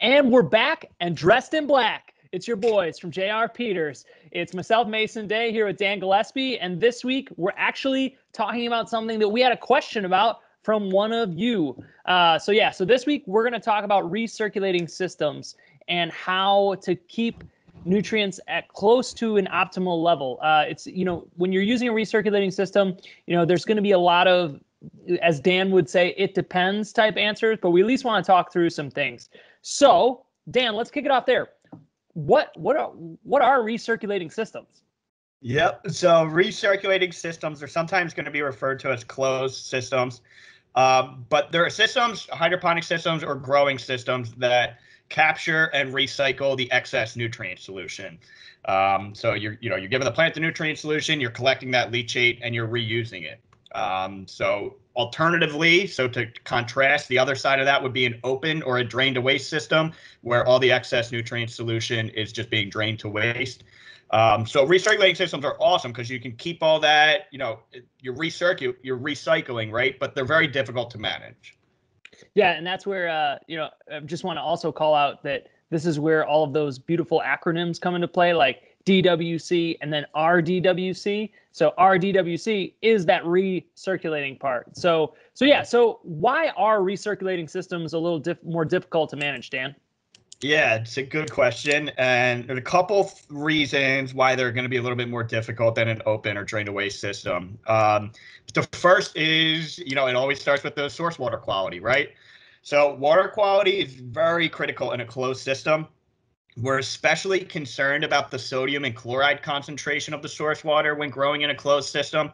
And we're back and dressed in black. It's your boys from JR Peters. It's myself, Mason Day, here with Dan Gillespie. And this week, we're actually talking about something that we had a question about from one of you. So this week, we're going to talk about recirculating systems and how to keep nutrients at close to an optimal level. When you're using a recirculating system, there's going to be a lot of, as Dan would say, it depends type answers, but we at least want to talk through some things. So Dan, let's kick it off there. What are recirculating systems? Yep. So recirculating systems are sometimes going to be referred to as closed systems, but there are systems, hydroponic systems or growing systems that capture and recycle the excess nutrient solution. So you're giving the plant the nutrient solution, you're collecting that leachate and you're reusing it. So to contrast, the other side of that would be an open or a drain to waste system where all the excess nutrient solution is just being drained to waste. So recirculating systems are awesome because you can keep all that, you're recycling, right? But they're very difficult to manage. Yeah, and that's where, I just want to also call out that this is where all of those beautiful acronyms come into play, like DWC and then RDWC. So RDWC is that recirculating part. So why are recirculating systems a little more difficult to manage, Dan? Yeah, it's a good question. And there's a couple reasons why they're going to be a little bit more difficult than an open or drain to waste system. The first is, it always starts with the source water quality, right? So water quality is very critical in a closed system. We're especially concerned about the sodium and chloride concentration of the source water when growing in a closed system.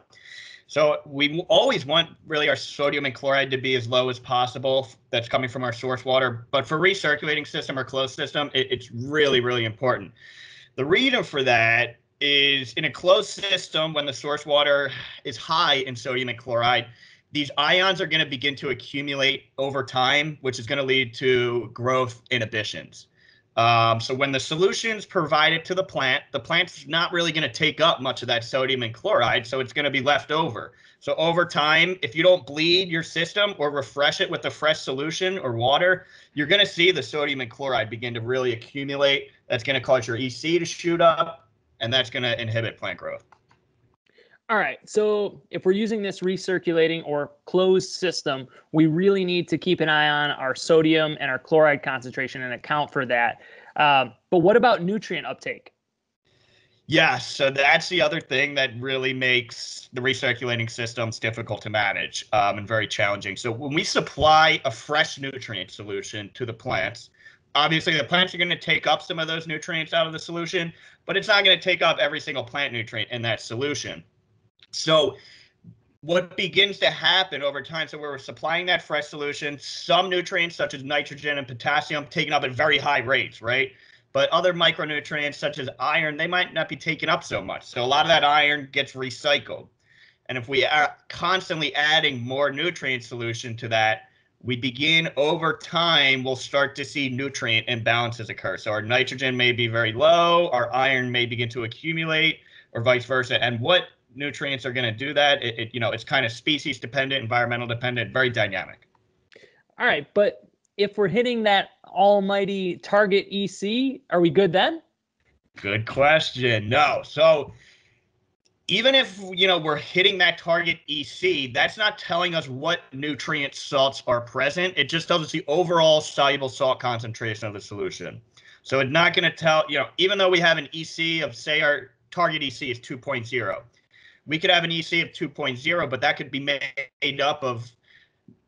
So we always want really our sodium and chloride to be as low as possible. That's coming from our source water. But for recirculating system or closed system, it's really, really important. The reason for that is in a closed system, when the source water is high in sodium and chloride, these ions are going to begin to accumulate over time, which is going to lead to growth inhibitions. So when the solution's provided to the plant's not really going to take up much of that sodium and chloride, so it's going to be left over. So over time, if you don't bleed your system or refresh it with a fresh solution or water, you're going to see the sodium and chloride begin to really accumulate. That's going to cause your EC to shoot up, and that's going to inhibit plant growth. All right, so if we're using this recirculating or closed system, we really need to keep an eye on our sodium and our chloride concentration and account for that. But what about nutrient uptake? Yeah, so that's the other thing that really makes the recirculating systems difficult to manage and very challenging. So when we supply a fresh nutrient solution to the plants, obviously, the plants are going to take up some of those nutrients out of the solution, but it's not going to take up every single plant nutrient in that solution. So what begins to happen over time, so we're supplying that fresh solution, some nutrients such as nitrogen and potassium taken up at very high rates, right? But other micronutrients such as iron, they might not be taken up so much. So a lot of that iron gets recycled. And if we are constantly adding more nutrient solution to that, we begin over time, we'll start to see nutrient imbalances occur. So our nitrogen may be very low, our iron may begin to accumulate or vice versa. And what nutrients are going to do that, it's kind of species dependent, environmental dependent, very dynamic. All right, but if we're hitting that almighty target EC, are we good then? Good question. No. So even if, we're hitting that target EC, that's not telling us what nutrient salts are present. It just tells us the overall soluble salt concentration of the solution. So it's not going to tell, even though we have an EC of, say, our target EC is 2.0. We could have an EC of 2.0, but that could be made up of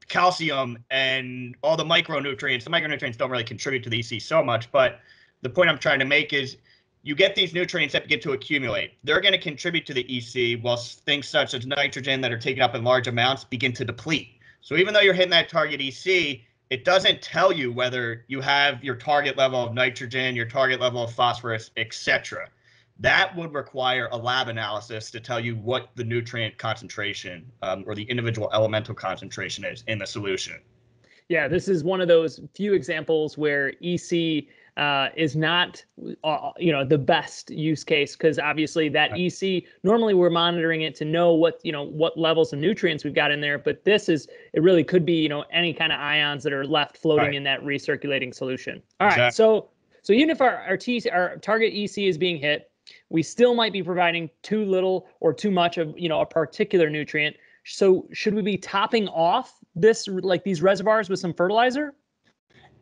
calcium and all the micronutrients. The micronutrients don't really contribute to the EC so much, but the point I'm trying to make is you get these nutrients that begin to accumulate. They're going to contribute to the EC, while things such as nitrogen that are taken up in large amounts begin to deplete. So even though you're hitting that target EC, it doesn't tell you whether you have your target level of nitrogen, your target level of phosphorus, etc. That would require a lab analysis to tell you what the nutrient concentration or the individual elemental concentration is in the solution. Yeah, this is one of those few examples where EC is not, the best use case, because obviously that EC, normally we're monitoring it to know what levels of nutrients we've got in there, but this is, it really could be, any kind of ions that are left floating in that recirculating solution. All right, so even if our target EC is being hit, we still might be providing too little or too much of, a particular nutrient. So should we be topping off this, like these reservoirs, with some fertilizer?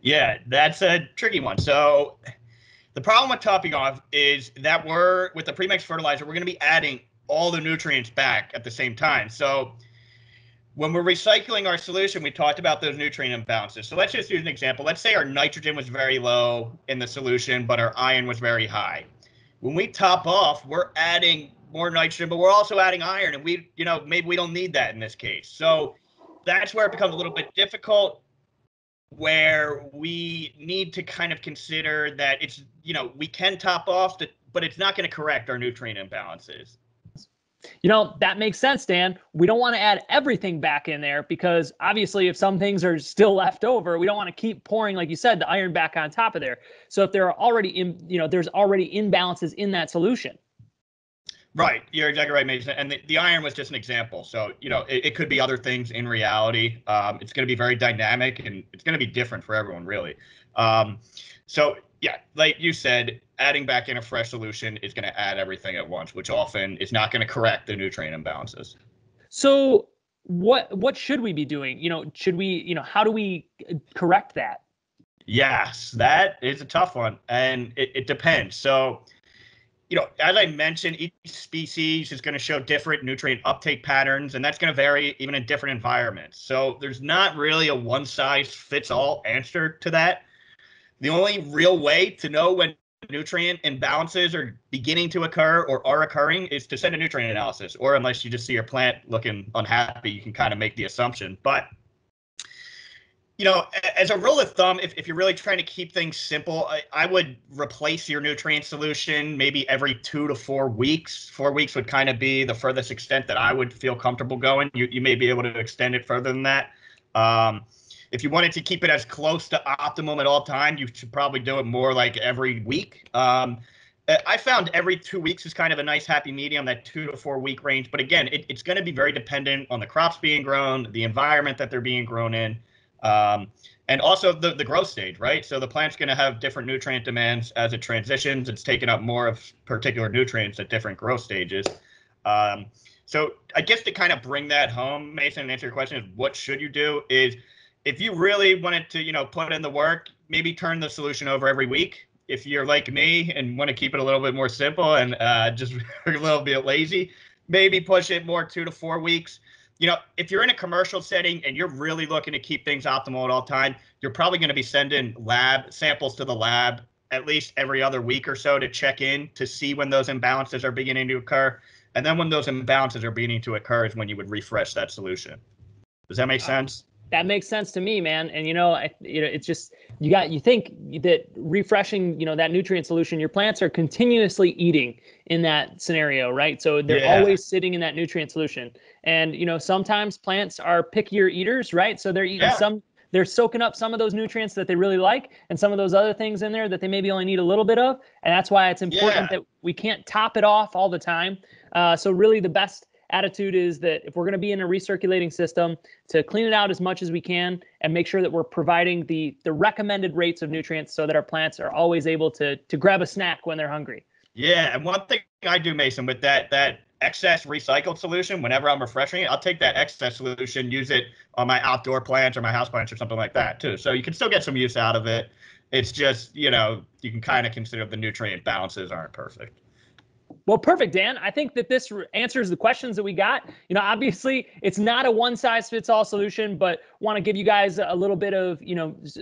Yeah, that's a tricky one. So the problem with topping off is that with the premix fertilizer, we're going to be adding all the nutrients back at the same time. So when we're recycling our solution, we talked about those nutrient imbalances. So let's just use an example. Let's say our nitrogen was very low in the solution, but our iron was very high. When we top off, we're adding more nitrogen, but we're also adding iron, and we, maybe we don't need that in this case. So that's where it becomes a little bit difficult, where we need to kind of consider that it's, we can top off, but it's not going to correct our nutrient imbalances. That makes sense, Dan. We don't want to add everything back in there, because obviously if some things are still left over, we don't want to keep pouring, like you said, the iron back on top of there. So if there are already, there's already imbalances in that solution. Right. You're exactly right, Mason. And the iron was just an example. So, it could be other things in reality. It's going to be very dynamic, and it's going to be different for everyone, really. So, yeah, like you said, adding back in a fresh solution is going to add everything at once, which often is not going to correct the nutrient imbalances. So what should we be doing? Should we, how do we correct that? Yes, that is a tough one, and it depends. So, as I mentioned, each species is going to show different nutrient uptake patterns, and that's going to vary even in different environments. So there's not really a one-size-fits-all answer to that. The only real way to know when nutrient imbalances are beginning to occur or are occurring is to send a nutrient analysis, or unless you just see your plant looking unhappy, you can kind of make the assumption. But as a rule of thumb, if you're really trying to keep things simple, I would replace your nutrient solution maybe every 2 to 4 weeks. 4 weeks would kind of be the furthest extent that I would feel comfortable going. You may be able to extend it further than that. If you wanted to keep it as close to optimum at all time, you should probably do it more like every week. I found every 2 weeks is kind of a nice happy medium, that 2 to 4 week range. But again, it's going to be very dependent on the crops being grown, the environment that they're being grown in. And also the growth stage, right? So the plant's going to have different nutrient demands as it transitions. It's taking up more of particular nutrients at different growth stages. So I guess to kind of bring that home, Mason, and answer your question is, what should you do? Is if you really wanted to, put in the work, maybe turn the solution over every week. If you're like me and want to keep it a little bit more simple and just a little bit lazy, maybe push it more 2 to 4 weeks. If you're in a commercial setting and you're really looking to keep things optimal at all time, you're probably going to be sending lab samples to the lab at least every other week or so to check in to see when those imbalances are beginning to occur. And then when those imbalances are beginning to occur is when you would refresh that solution. Does that make sense? That makes sense to me, man. And it's just you think that refreshing, that nutrient solution, your plants are continuously eating in that scenario, right? So they're always sitting in that nutrient solution. And sometimes plants are pickier eaters, right? So they're eating they're soaking up some of those nutrients that they really like, and some of those other things in there that they maybe only need a little bit of. And that's why it's important that we can't top it off all the time. So really, the best attitude is that if we're going to be in a recirculating system, to clean it out as much as we can and make sure that we're providing the recommended rates of nutrients so that our plants are always able to grab a snack when they're hungry. Yeah, and one thing I do, Mason, with that excess recycled solution, whenever I'm refreshing it, I'll take that excess solution, use it on my outdoor plants or my house plants or something like that too. So you can still get some use out of it. It's just, you can kind of consider the nutrient balances aren't perfect. Well, perfect, Dan. I think that this answers the questions that we got. Obviously, it's not a one-size-fits-all solution, but want to give you guys a little bit of,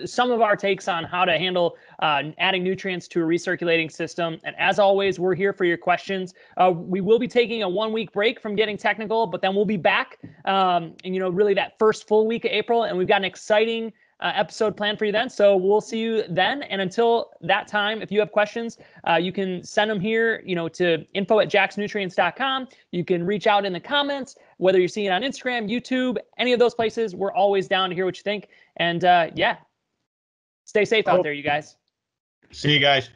some of our takes on how to handle adding nutrients to a recirculating system. And as always, we're here for your questions. We will be taking a one-week break from getting technical, but then we'll be back, really that first full week of April. And we've got an exciting episode planned for you then. So we'll see you then. And until that time, if you have questions, you can send them here, to info@jacksnutrients.com. You can reach out in the comments, whether you're seeing it on Instagram, YouTube, any of those places. We're always down to hear what you think. And stay safe out there, you guys. See you guys.